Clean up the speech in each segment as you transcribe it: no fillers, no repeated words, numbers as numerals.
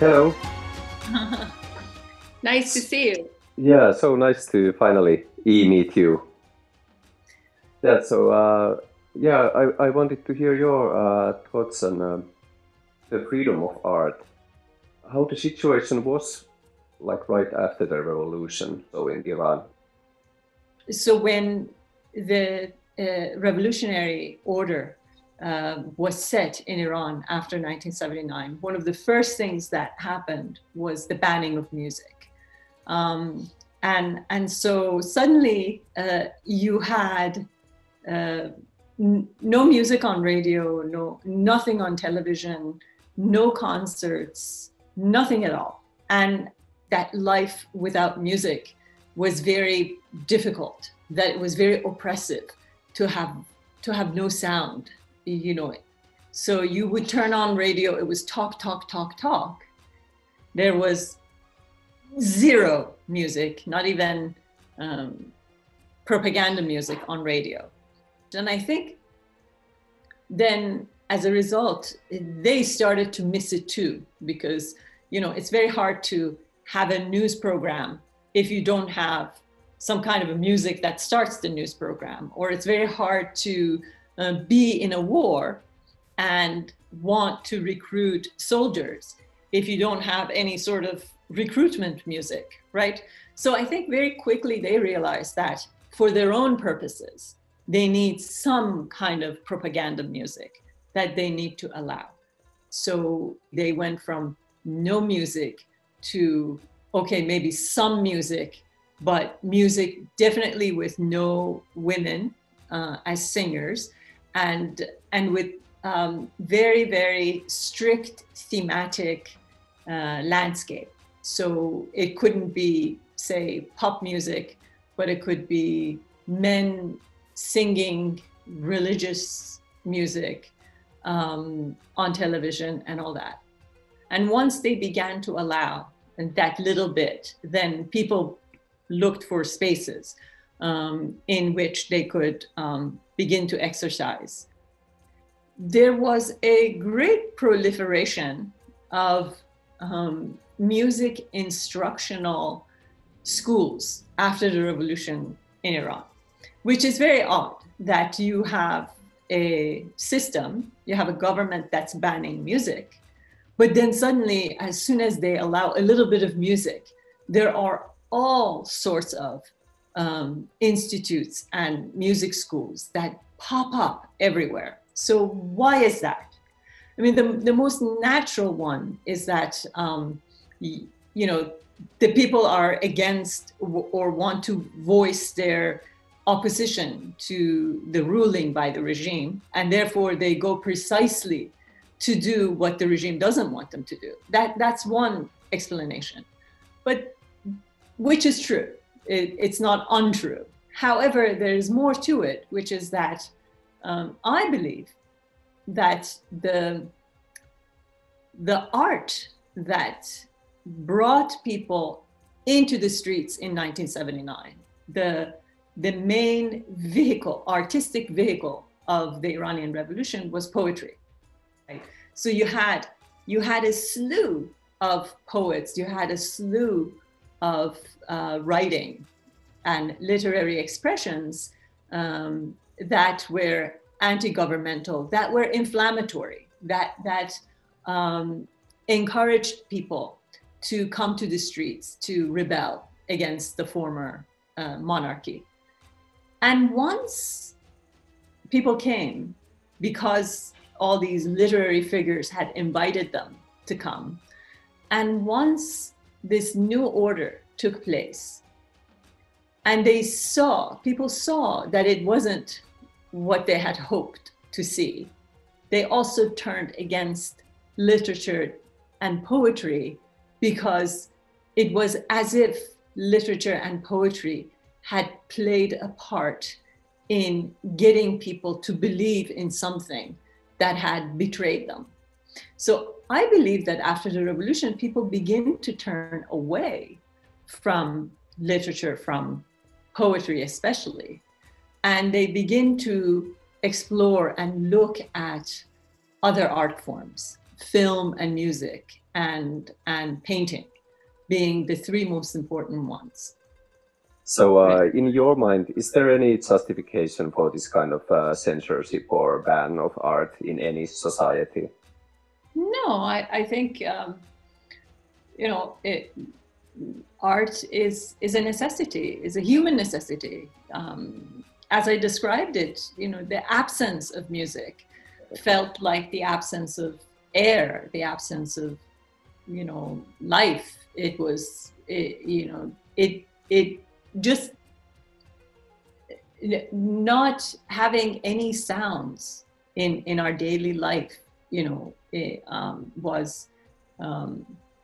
Hello. Nice to see you. Yeah, so nice to finally meet you. Yeah, so yeah, I wanted to hear your thoughts on the freedom of art. How the situation was like right after the revolution, so in Iran. So when the revolutionary order was set in Iran after 1979, one of the first things that happened was the banning of music. And so suddenly you had no music on radio, nothing on television, no concerts, nothing at all. And that life without music was very difficult, that it was very oppressive to have no sound, you know. So you would turn on radio, it was talk, talk, talk, talk. There was zero music, not even propaganda music on radio. And I think then as a result, they started to miss it too, because, you know, it's very hard to have a news program if you don't have some kind of a music that starts the news program, or it's very hard to be in a war and want to recruit soldiers if you don't have any sort of recruitment music, right? So I think very quickly they realized that for their own purposes, they need some kind of propaganda music that they need to allow. So they went from no music to, okay, maybe some music, but music definitely with no women as singers, and with very, very strict thematic landscape. So it couldn't be, say, pop music, but it could be men singing religious music on television and all that. And once they began to allow that little bit, then people looked for spaces in which they could begin to exercise. There was a great proliferation of music instructional schools after the revolution in Iran, which is very odd that you have a system, you have a government that's banning music, but then suddenly, as soon as they allow a little bit of music, there are all sorts of institutes and music schools that pop up everywhere. So why is that? I mean, the most natural one is that, you know, the people are against or want to voice their opposition to the ruling by the regime, and therefore they go precisely to do what the regime doesn't want them to do. That's one explanation, but which is true. It's not untrue. However, there is more to it, which is that I believe that the art that brought people into the streets in 1979, the main vehicle, artistic vehicle of the Iranian Revolution was poetry. Right? So you had a slew of poets, you had a slew of writing and literary expressions that were anti-governmental, that were inflammatory, that encouraged people to come to the streets to rebel against the former monarchy. And once people came, because all these literary figures had invited them to come, and once this new order took place, and people saw that it wasn't what they had hoped to see, they also turned against literature and poetry, because it was as if literature and poetry had played a part in getting people to believe in something that had betrayed them. So I believe that after the revolution, people begin to turn away from literature, from poetry especially, and they begin to explore and look at other art forms, film and music and painting being the three most important ones. So in your mind, is there any justification for this kind of censorship or ban of art in any society? No, I think, you know, art is a necessity, is a human necessity. As I described it, you know, the absence of music felt like the absence of air, the absence of, you know, life. It was, you know, it just not having any sounds in our daily life, you know,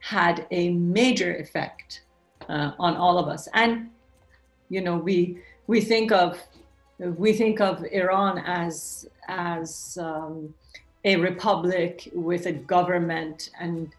had a major effect on all of us. And, you know, we think of Iran as a republic with a government and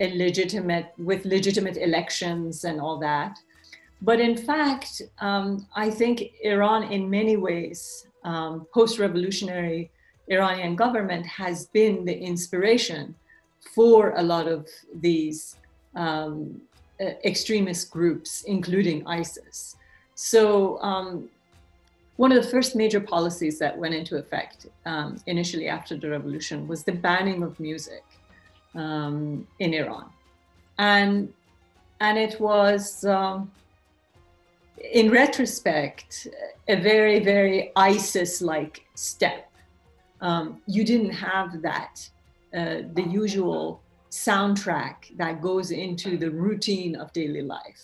with legitimate elections and all that. But in fact, I think Iran in many ways, post-revolutionary Iranian government has been the inspiration for a lot of these extremist groups, including ISIS. So one of the first major policies that went into effect initially after the revolution was the banning of music in Iran. And it was, in retrospect, a very, very ISIS-like step. You didn't have that, the usual soundtrack that goes into the routine of daily life.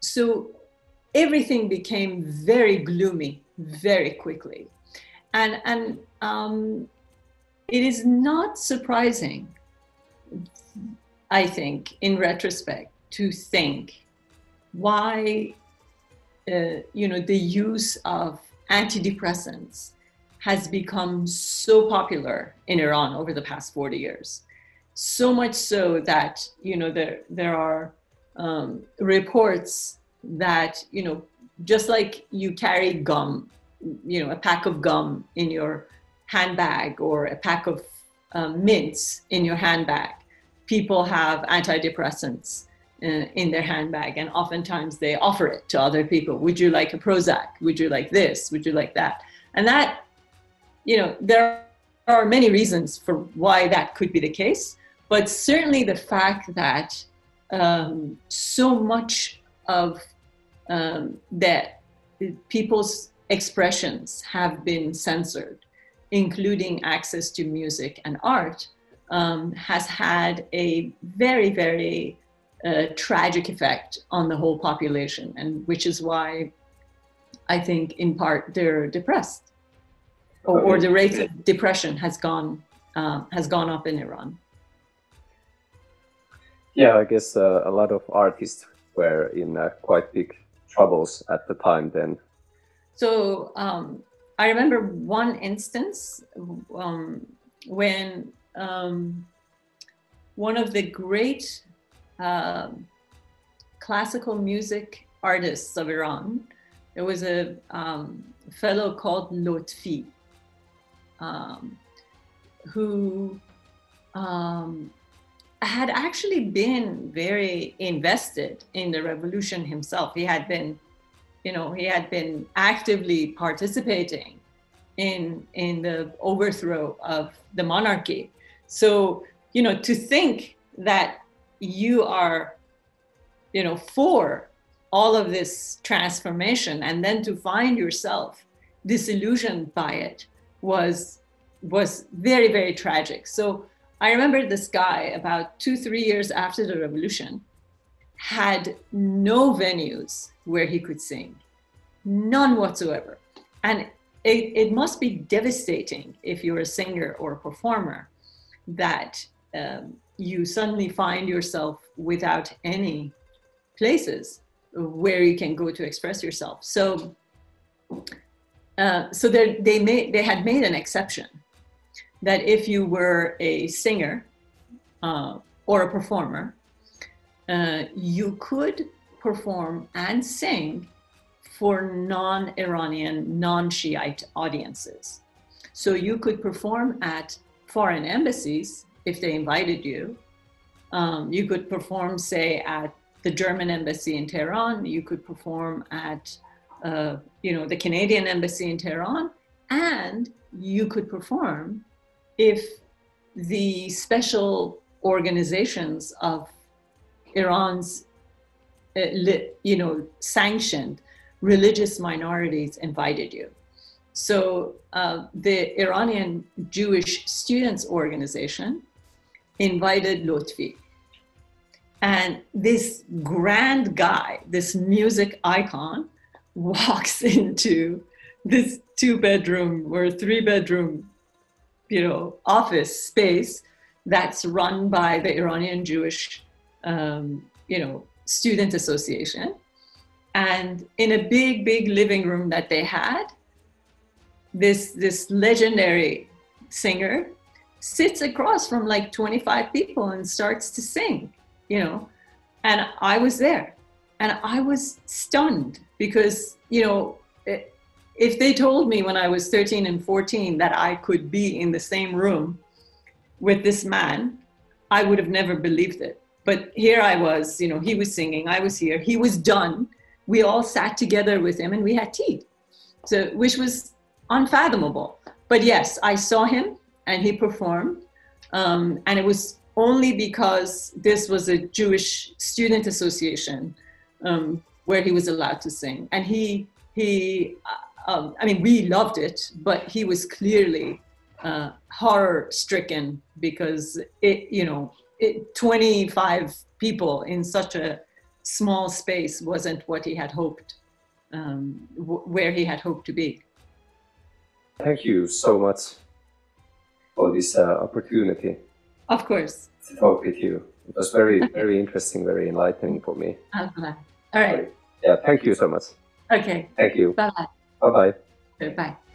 So everything became very gloomy very quickly. And it is not surprising, I think, in retrospect, to think why you know, the use of antidepressants has become so popular in Iran over the past 40 years. So much so that, you know, there are reports that, you know, just like you carry gum, you know, a pack of gum in your handbag or a pack of mints in your handbag, people have antidepressants in their handbag, and oftentimes they offer it to other people. Would you like a Prozac? Would you like this? Would you like that? And that, you know, there are many reasons for why that could be the case, but certainly the fact that so much of that people's expressions have been censored, including access to music and art, has had a very, very tragic effect on the whole population, and which is why I think in part they're depressed, or the rate of depression has gone up in Iran. Yeah, I guess a lot of artists were in quite big troubles at the time then. So I remember one instance when one of the great classical music artists of Iran. There was a fellow called Lotfi, who had actually been very invested in the revolution himself. He had been, you know, he had been actively participating in the overthrow of the monarchy. So, you know, to think that you are, you know, for all of this transformation and then to find yourself disillusioned by it was very, very tragic. So I remember this guy about 2-3 years after the revolution had no venues where he could sing, none whatsoever. And it must be devastating if you're a singer or a performer that you suddenly find yourself without any places where you can go to express yourself. So, they had made an exception that if you were a singer or a performer, you could perform and sing for non-Iranian, non-Shiite audiences. So you could perform at foreign embassies if they invited you. You could perform, say, at the German embassy in Tehran. You could perform at, the Canadian embassy in Tehran. And you could perform if the special organizations of Iran's, sanctioned religious minorities invited you. So the Iranian Jewish Students Organization invited Lotfi. And this grand guy, this music icon, walks into this 2-bedroom or 3-bedroom, office space that's run by the Iranian Jewish, Student Association. And in a big, big living room that they had, this legendary singer sits across from like 25 people and starts to sing, And I was there and I was stunned because, if they told me when I was 13 and 14 that I could be in the same room with this man, I would have never believed it. But here I was, he was singing, I was here, he was done. We all sat together with him and we had tea, so, which was unfathomable. But yes, I saw him and he performed. And it was only because this was a Jewish student association where he was allowed to sing. And we loved it, but he was clearly horror stricken because 25 people in such a small space wasn't what he had hoped, where he had hoped to be. Thank you so much for this opportunity. Of course. To talk with you. It was very, very interesting, very enlightening for me. I'm glad. All right. Yeah, thank you so much. Okay. Thank you. Bye-bye. Bye-bye. Bye.